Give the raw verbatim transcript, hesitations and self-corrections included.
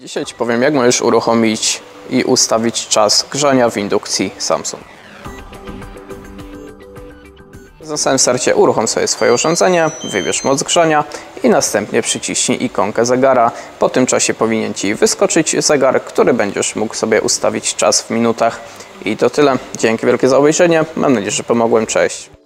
Dzisiaj Ci powiem, jak możesz uruchomić i ustawić czas grzania w indukcji Samsung. Na samym starcie uruchom sobie swoje urządzenie, wybierz moc grzania i następnie przyciśnij ikonkę zegara. Po tym czasie powinien Ci wyskoczyć zegar, który będziesz mógł sobie ustawić czas w minutach. I to tyle. Dzięki wielkie za obejrzenie. Mam nadzieję, że pomogłem. Cześć.